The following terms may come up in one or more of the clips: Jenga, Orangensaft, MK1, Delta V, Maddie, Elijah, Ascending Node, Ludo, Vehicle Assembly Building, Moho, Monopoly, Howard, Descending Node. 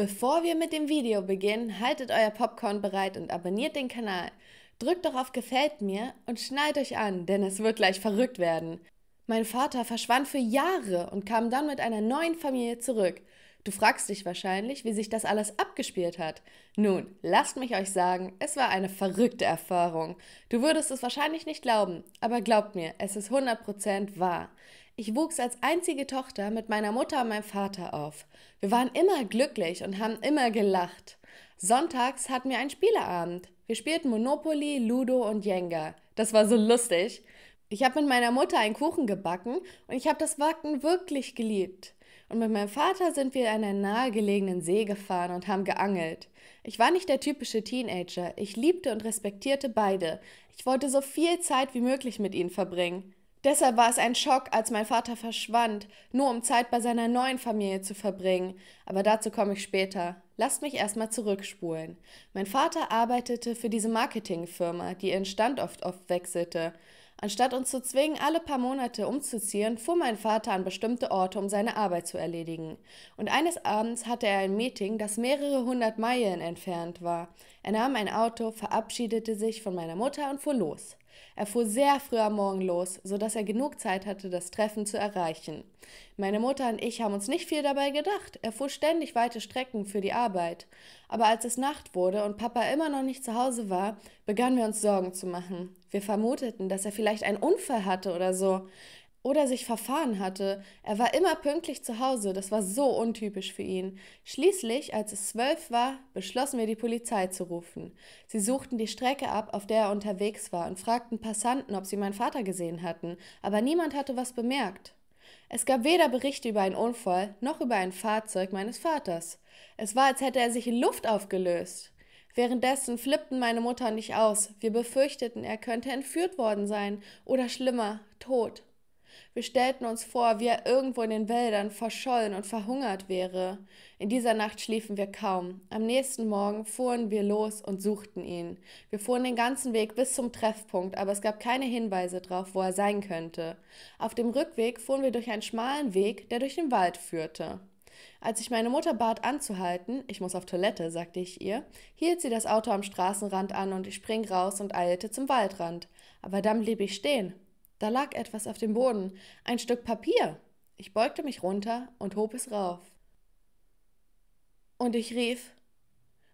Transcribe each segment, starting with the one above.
Bevor wir mit dem Video beginnen, haltet euer Popcorn bereit und abonniert den Kanal. Drückt doch auf Gefällt mir und schnallt euch an, denn es wird gleich verrückt werden. Mein Vater verschwand für Jahre und kam dann mit einer neuen Familie zurück. Du fragst dich wahrscheinlich, wie sich das alles abgespielt hat. Nun, lasst mich euch sagen, es war eine verrückte Erfahrung. Du würdest es wahrscheinlich nicht glauben, aber glaubt mir, es ist 100% wahr. Ich wuchs als einzige Tochter mit meiner Mutter und meinem Vater auf. Wir waren immer glücklich und haben immer gelacht. Sonntags hatten wir einen Spieleabend. Wir spielten Monopoly, Ludo und Jenga. Das war so lustig. Ich habe mit meiner Mutter einen Kuchen gebacken und ich habe das Backen wirklich geliebt. Und mit meinem Vater sind wir an einen nahegelegenen See gefahren und haben geangelt. Ich war nicht der typische Teenager. Ich liebte und respektierte beide. Ich wollte so viel Zeit wie möglich mit ihnen verbringen. Deshalb war es ein Schock, als mein Vater verschwand, nur um Zeit bei seiner neuen Familie zu verbringen. Aber dazu komme ich später. Lasst mich erstmal zurückspulen. Mein Vater arbeitete für diese Marketingfirma, die ihren Standort oft wechselte. Anstatt uns zu zwingen, alle paar Monate umzuziehen, fuhr mein Vater an bestimmte Orte, um seine Arbeit zu erledigen. Und eines Abends hatte er ein Meeting, das mehrere hundert Meilen entfernt war. Er nahm ein Auto, verabschiedete sich von meiner Mutter und fuhr los. Er fuhr sehr früh am Morgen los, sodass er genug Zeit hatte, das Treffen zu erreichen. Meine Mutter und ich haben uns nicht viel dabei gedacht. Er fuhr ständig weite Strecken für die Arbeit. Aber als es Nacht wurde und Papa immer noch nicht zu Hause war, begannen wir uns Sorgen zu machen. Wir vermuteten, dass er vielleicht einen Unfall hatte oder so. Oder sich verfahren hatte. Er war immer pünktlich zu Hause, das war so untypisch für ihn. Schließlich, als es 12 war, beschlossen wir, die Polizei zu rufen. Sie suchten die Strecke ab, auf der er unterwegs war, und fragten Passanten, ob sie meinen Vater gesehen hatten, aber niemand hatte was bemerkt. Es gab weder Berichte über einen Unfall, noch über ein Fahrzeug meines Vaters. Es war, als hätte er sich in Luft aufgelöst. Währenddessen flippten meine Mutter und ich aus. Wir befürchteten, er könnte entführt worden sein oder schlimmer, tot. Wir stellten uns vor, wie er irgendwo in den Wäldern verschollen und verhungert wäre. In dieser Nacht schliefen wir kaum. Am nächsten Morgen fuhren wir los und suchten ihn. Wir fuhren den ganzen Weg bis zum Treffpunkt, aber es gab keine Hinweise darauf, wo er sein könnte. Auf dem Rückweg fuhren wir durch einen schmalen Weg, der durch den Wald führte. Als ich meine Mutter bat anzuhalten, ich muss auf Toilette, sagte ich ihr, hielt sie das Auto am Straßenrand an und ich sprang raus und eilte zum Waldrand. Aber dann blieb ich stehen. Da lag etwas auf dem Boden, ein Stück Papier. Ich beugte mich runter und hob es rauf. Und ich rief,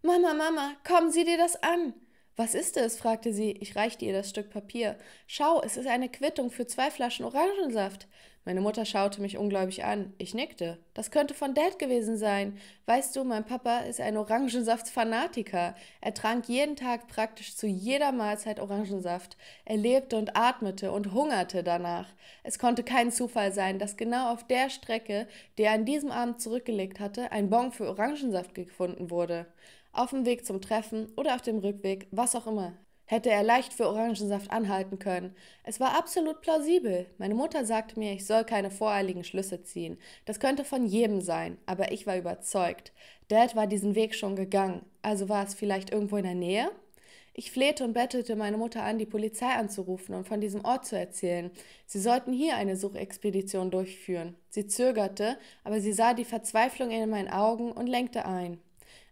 »Mama, Mama, komm, sieh dir das an!« »Was ist es?« fragte sie. Ich reichte ihr das Stück Papier. »Schau, es ist eine Quittung für 2 Flaschen Orangensaft.« Meine Mutter schaute mich ungläubig an. Ich nickte. »Das könnte von Dad gewesen sein. Weißt du, mein Papa ist ein Orangensaft-Fanatiker. Er trank jeden Tag praktisch zu jeder Mahlzeit Orangensaft. Er lebte und atmete und hungerte danach. Es konnte kein Zufall sein, dass genau auf der Strecke, die er an diesem Abend zurückgelegt hatte, ein Bon für Orangensaft gefunden wurde.« Auf dem Weg zum Treffen oder auf dem Rückweg, was auch immer, hätte er leicht für Orangensaft anhalten können. Es war absolut plausibel. Meine Mutter sagte mir, ich soll keine voreiligen Schlüsse ziehen. Das könnte von jedem sein, aber ich war überzeugt. Dad war diesen Weg schon gegangen, also war es vielleicht irgendwo in der Nähe? Ich flehte und bettelte meine Mutter an, die Polizei anzurufen und von diesem Ort zu erzählen. Sie sollten hier eine Suchexpedition durchführen. Sie zögerte, aber sie sah die Verzweiflung in meinen Augen und lenkte ein.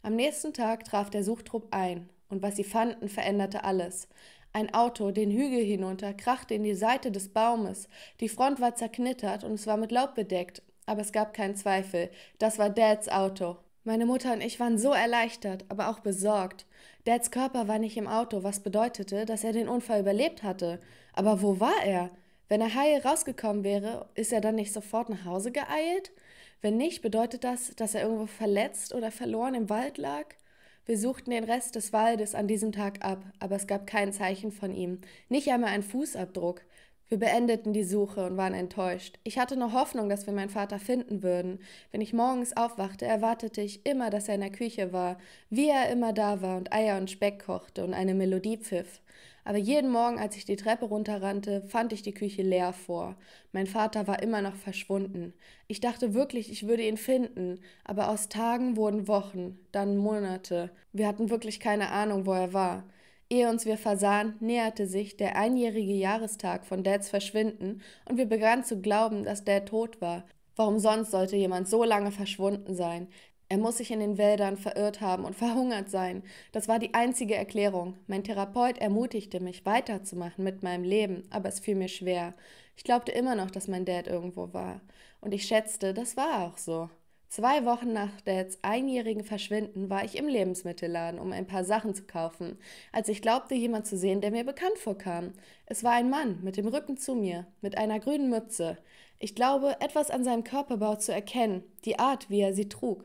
Am nächsten Tag traf der Suchtrupp ein, und was sie fanden, veränderte alles. Ein Auto, den Hügel hinunter, krachte in die Seite des Baumes, die Front war zerknittert und es war mit Laub bedeckt, aber es gab keinen Zweifel, das war Dads Auto. Meine Mutter und ich waren so erleichtert, aber auch besorgt. Dads Körper war nicht im Auto, was bedeutete, dass er den Unfall überlebt hatte. Aber wo war er? Wenn er heil rausgekommen wäre, ist er dann nicht sofort nach Hause geeilt? Wenn nicht, bedeutet das, dass er irgendwo verletzt oder verloren im Wald lag? Wir suchten den Rest des Waldes an diesem Tag ab, aber es gab kein Zeichen von ihm, nicht einmal einen Fußabdruck. Wir beendeten die Suche und waren enttäuscht. Ich hatte noch Hoffnung, dass wir meinen Vater finden würden. Wenn ich morgens aufwachte, erwartete ich immer, dass er in der Küche war, wie er immer da war und Eier und Speck kochte und eine Melodie pfiff. Aber jeden Morgen, als ich die Treppe runterrannte, fand ich die Küche leer vor. Mein Vater war immer noch verschwunden. Ich dachte wirklich, ich würde ihn finden, aber aus Tagen wurden Wochen, dann Monate. Wir hatten wirklich keine Ahnung, wo er war. Ehe uns wir versahen, näherte sich der einjährige Jahrestag von Dads Verschwinden und wir begannen zu glauben, dass Dad tot war. Warum sonst sollte jemand so lange verschwunden sein? Er muss sich in den Wäldern verirrt haben und verhungert sein. Das war die einzige Erklärung. Mein Therapeut ermutigte mich, weiterzumachen mit meinem Leben, aber es fiel mir schwer. Ich glaubte immer noch, dass mein Dad irgendwo war. Und ich schätzte, das war auch so. 2 Wochen nach Dads einjährigen Verschwinden war ich im Lebensmittelladen, um ein paar Sachen zu kaufen, als ich glaubte, jemand zu sehen, der mir bekannt vorkam. Es war ein Mann mit dem Rücken zu mir, mit einer grünen Mütze. Ich glaube, etwas an seinem Körperbau zu erkennen, die Art, wie er sie trug.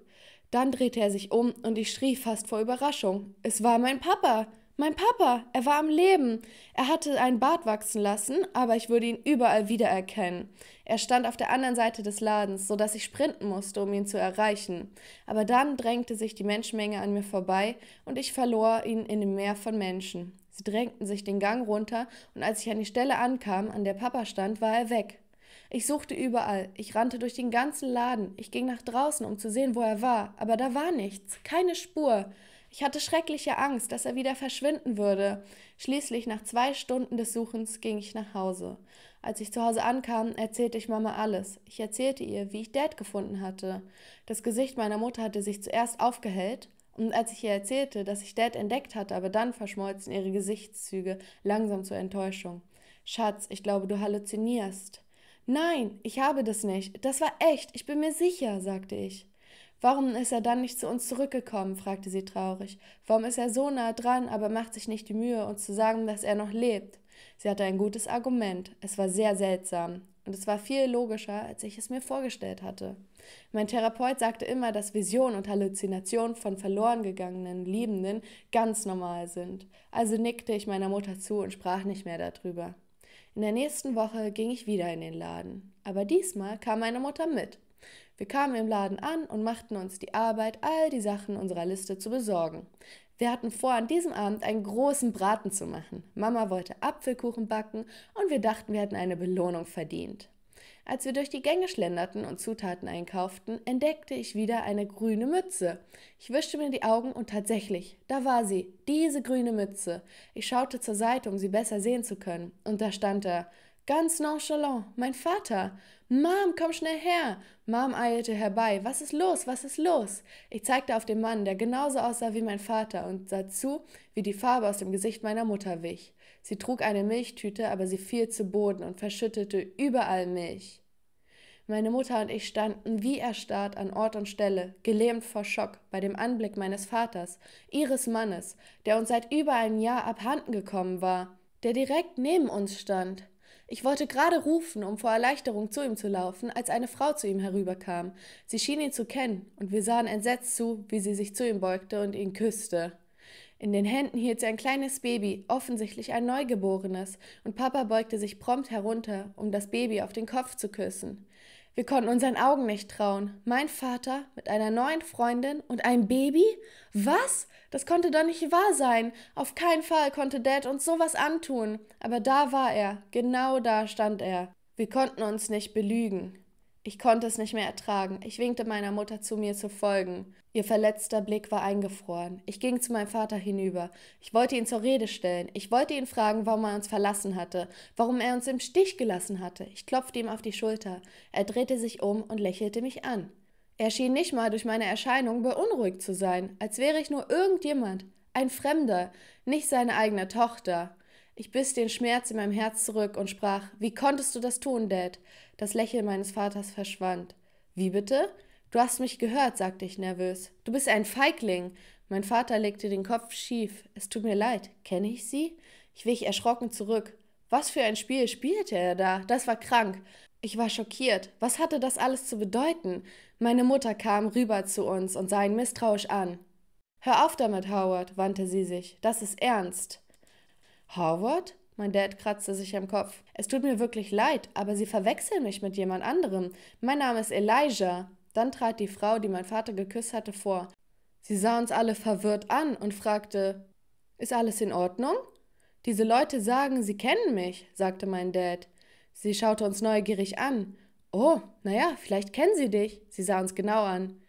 Dann drehte er sich um und ich schrie fast vor Überraschung. Es war mein Papa! Mein Papa! Er war am Leben! Er hatte einen Bart wachsen lassen, aber ich würde ihn überall wiedererkennen. Er stand auf der anderen Seite des Ladens, sodass ich sprinten musste, um ihn zu erreichen. Aber dann drängte sich die Menschenmenge an mir vorbei und ich verlor ihn in dem Meer von Menschen. Sie drängten sich den Gang runter und als ich an die Stelle ankam, an der Papa stand, war er weg. Ich suchte überall, ich rannte durch den ganzen Laden, ich ging nach draußen, um zu sehen, wo er war, aber da war nichts, keine Spur. Ich hatte schreckliche Angst, dass er wieder verschwinden würde. Schließlich, nach 2 Stunden des Suchens, ging ich nach Hause. Als ich zu Hause ankam, erzählte ich Mama alles. Ich erzählte ihr, wie ich Dad gefunden hatte. Das Gesicht meiner Mutter hatte sich zuerst aufgehellt, und als ich ihr erzählte, dass ich Dad entdeckt hatte, aber dann verschmolzen ihre Gesichtszüge langsam zur Enttäuschung. »Schatz, ich glaube, du halluzinierst.« »Nein, ich habe das nicht. Das war echt. Ich bin mir sicher«, sagte ich. »Warum ist er dann nicht zu uns zurückgekommen?«, fragte sie traurig. »Warum ist er so nah dran, aber macht sich nicht die Mühe, uns zu sagen, dass er noch lebt?« Sie hatte ein gutes Argument. Es war sehr seltsam. Und es war viel logischer, als ich es mir vorgestellt hatte. Mein Therapeut sagte immer, dass Visionen und Halluzinationen von verloren gegangenen Liebenden ganz normal sind. Also nickte ich meiner Mutter zu und sprach nicht mehr darüber. In der nächsten Woche ging ich wieder in den Laden, aber diesmal kam meine Mutter mit. Wir kamen im Laden an und machten uns die Arbeit, all die Sachen unserer Liste zu besorgen. Wir hatten vor, an diesem Abend einen großen Braten zu machen. Mama wollte Apfelkuchen backen und wir dachten, wir hätten eine Belohnung verdient. Als wir durch die Gänge schlenderten und Zutaten einkauften, entdeckte ich wieder eine grüne Mütze. Ich wischte mir die Augen und tatsächlich, da war sie, diese grüne Mütze. Ich schaute zur Seite, um sie besser sehen zu können. Und da stand er, ganz nonchalant, mein Vater. »Mom, komm schnell her!« Mom eilte herbei. »Was ist los? Was ist los?« Ich zeigte auf den Mann, der genauso aussah wie mein Vater und sah zu, wie die Farbe aus dem Gesicht meiner Mutter wich. Sie trug eine Milchtüte, aber sie fiel zu Boden und verschüttete überall Milch. Meine Mutter und ich standen wie erstarrt an Ort und Stelle, gelähmt vor Schock bei dem Anblick meines Vaters, ihres Mannes, der uns seit über einem Jahr abhanden gekommen war, der direkt neben uns stand. Ich wollte gerade rufen, um vor Erleichterung zu ihm zu laufen, als eine Frau zu ihm herüberkam. Sie schien ihn zu kennen, und wir sahen entsetzt zu, wie sie sich zu ihm beugte und ihn küsste. In den Händen hielt sie ein kleines Baby, offensichtlich ein Neugeborenes, und Papa beugte sich prompt herunter, um das Baby auf den Kopf zu küssen. Wir konnten unseren Augen nicht trauen. Mein Vater mit einer neuen Freundin und einem Baby? Was? Das konnte doch nicht wahr sein. Auf keinen Fall konnte Dad uns sowas antun. Aber da war er. Genau da stand er. Wir konnten uns nicht belügen. Ich konnte es nicht mehr ertragen. Ich winkte meiner Mutter zu, mir zu folgen. Ihr verletzter Blick war eingefroren. Ich ging zu meinem Vater hinüber. Ich wollte ihn zur Rede stellen. Ich wollte ihn fragen, warum er uns verlassen hatte, warum er uns im Stich gelassen hatte. Ich klopfte ihm auf die Schulter. Er drehte sich um und lächelte mich an. Er schien nicht mal durch meine Erscheinung beunruhigt zu sein, als wäre ich nur irgendjemand, ein Fremder, nicht seine eigene Tochter. Ich biss den Schmerz in meinem Herz zurück und sprach, »Wie konntest du das tun, Dad?« Das Lächeln meines Vaters verschwand. »Wie bitte?« »Du hast mich gehört«, sagte ich nervös. »Du bist ein Feigling.« Mein Vater legte den Kopf schief. »Es tut mir leid. Kenne ich sie?« Ich wich erschrocken zurück. Was für ein Spiel spielte er da? Das war krank. Ich war schockiert. Was hatte das alles zu bedeuten? Meine Mutter kam rüber zu uns und sah ihn misstrauisch an. »Hör auf damit, Howard«, wandte sie sich. »Das ist ernst.« »Howard?« Mein Dad kratzte sich am Kopf. »Es tut mir wirklich leid, aber Sie verwechseln mich mit jemand anderem. Mein Name ist Elijah.« Dann trat die Frau, die mein Vater geküsst hatte, vor. Sie sah uns alle verwirrt an und fragte, »Ist alles in Ordnung?« »Diese Leute sagen, sie kennen mich«, sagte mein Dad. Sie schaute uns neugierig an. »Oh, naja, vielleicht kennen sie dich.« Sie sah uns genau an.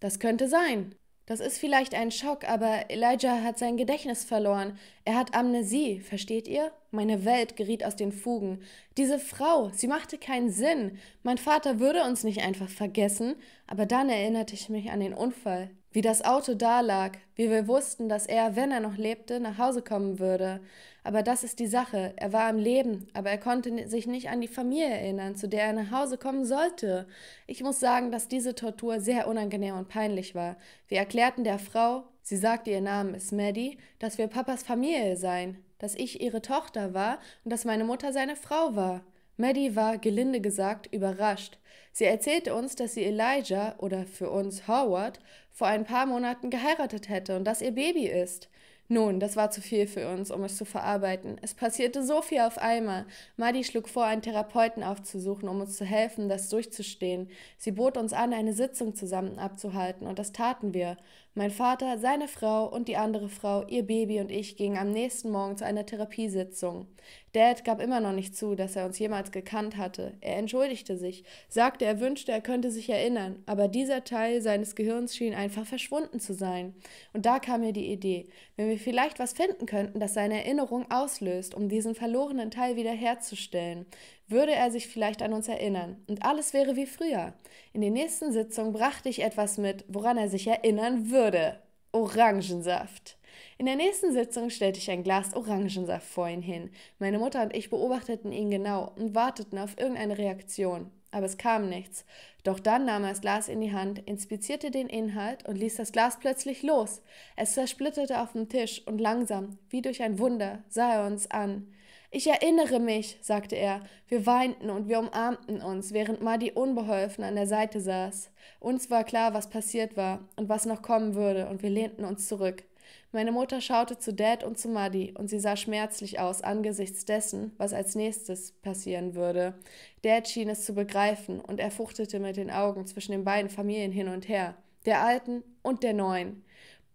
Das könnte sein.« Das ist vielleicht ein Schock, aber Elijah hat sein Gedächtnis verloren. Er hat Amnesie, versteht ihr? Meine Welt geriet aus den Fugen. Diese Frau, sie machte keinen Sinn. Mein Vater würde uns nicht einfach vergessen, aber dann erinnerte ich mich an den Unfall. Wie das Auto dalag, wie wir wussten, dass er, wenn er noch lebte, nach Hause kommen würde. Aber das ist die Sache, er war am Leben, aber er konnte sich nicht an die Familie erinnern, zu der er nach Hause kommen sollte. Ich muss sagen, dass diese Tortur sehr unangenehm und peinlich war. Wir erklärten der Frau, sie sagte, ihr Name ist Maddie, dass wir Papas Familie seien, dass ich ihre Tochter war und dass meine Mutter seine Frau war. Maddie war, gelinde gesagt, überrascht. Sie erzählte uns, dass sie Elijah, oder für uns Howard, vor ein paar Monaten geheiratet hätte und dass ihr Baby ist. Nun, das war zu viel für uns, um es zu verarbeiten. Es passierte so viel auf einmal. Maddie schlug vor, einen Therapeuten aufzusuchen, um uns zu helfen, das durchzustehen. Sie bot uns an, eine Sitzung zusammen abzuhalten, und das taten wir. Mein Vater, seine Frau und die andere Frau, ihr Baby und ich gingen am nächsten Morgen zu einer Therapiesitzung. Dad gab immer noch nicht zu, dass er uns jemals gekannt hatte. Er entschuldigte sich, sagte, er wünschte, er könnte sich erinnern, aber dieser Teil seines Gehirns schien einfach verschwunden zu sein. Und da kam mir die Idee, wenn wir vielleicht was finden könnten, das seine Erinnerung auslöst, um diesen verlorenen Teil wiederherzustellen. Würde er sich vielleicht an uns erinnern. Und alles wäre wie früher. In der nächsten Sitzung brachte ich etwas mit, woran er sich erinnern würde. Orangensaft. In der nächsten Sitzung stellte ich ein Glas Orangensaft vor ihn hin. Meine Mutter und ich beobachteten ihn genau und warteten auf irgendeine Reaktion. Aber es kam nichts. Doch dann nahm er das Glas in die Hand, inspizierte den Inhalt und ließ das Glas plötzlich los. Es zersplitterte auf dem Tisch und langsam, wie durch ein Wunder, sah er uns an. »Ich erinnere mich«, sagte er. Wir weinten und wir umarmten uns, während Maddie unbeholfen an der Seite saß. Uns war klar, was passiert war und was noch kommen würde, und wir lehnten uns zurück. Meine Mutter schaute zu Dad und zu Maddie, und sie sah schmerzlich aus angesichts dessen, was als nächstes passieren würde. Dad schien es zu begreifen, und er fuchtelte mit den Augen zwischen den beiden Familien hin und her, der alten und der neuen.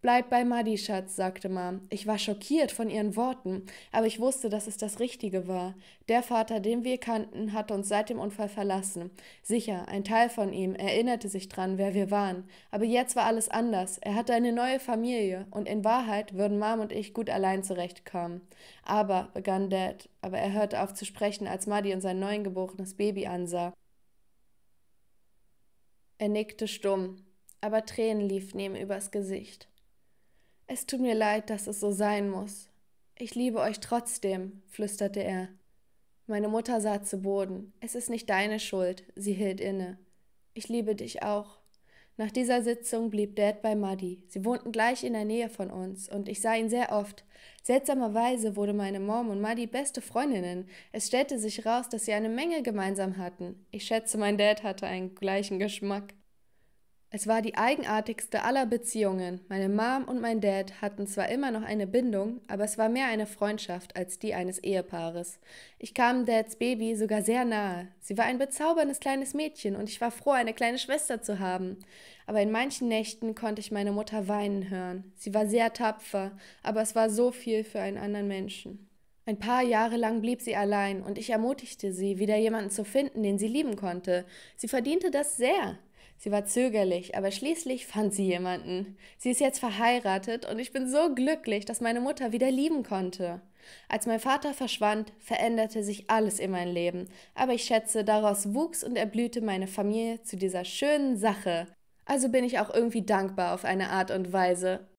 »Bleib bei Maddie, Schatz«, sagte Mom. Ich war schockiert von ihren Worten, aber ich wusste, dass es das Richtige war. Der Vater, den wir kannten, hatte uns seit dem Unfall verlassen. Sicher, ein Teil von ihm erinnerte sich dran, wer wir waren. Aber jetzt war alles anders. Er hatte eine neue Familie, und in Wahrheit würden Mom und ich gut allein zurechtkommen. Aber, begann Dad, aber er hörte auf zu sprechen, als Maddie und sein neugeborenes Baby ansah. Er nickte stumm, aber Tränen liefen ihm übers Gesicht. »Es tut mir leid, dass es so sein muss. Ich liebe euch trotzdem«, flüsterte er. Meine Mutter sah zu Boden. »Es ist nicht deine Schuld«, sie hielt inne. »Ich liebe dich auch.« Nach dieser Sitzung blieb Dad bei Maddie. Sie wohnten gleich in der Nähe von uns, und ich sah ihn sehr oft. Seltsamerweise wurde meine Mom und Maddie beste Freundinnen. Es stellte sich raus, dass sie eine Menge gemeinsam hatten. Ich schätze, mein Dad hatte einen gleichen Geschmack. Es war die eigenartigste aller Beziehungen. Meine Mom und mein Dad hatten zwar immer noch eine Bindung, aber es war mehr eine Freundschaft als die eines Ehepaares. Ich kam Dads Baby sogar sehr nahe. Sie war ein bezauberndes kleines Mädchen, und ich war froh, eine kleine Schwester zu haben. Aber in manchen Nächten konnte ich meine Mutter weinen hören. Sie war sehr tapfer, aber es war so viel für einen anderen Menschen. Ein paar Jahre lang blieb sie allein, und ich ermutigte sie, wieder jemanden zu finden, den sie lieben konnte. Sie verdiente das sehr. Sie war zögerlich, aber schließlich fand sie jemanden. Sie ist jetzt verheiratet, und ich bin so glücklich, dass meine Mutter wieder lieben konnte. Als mein Vater verschwand, veränderte sich alles in meinem Leben, aber ich schätze, daraus wuchs und erblühte meine Familie zu dieser schönen Sache. Also bin ich auch irgendwie dankbar auf eine Art und Weise.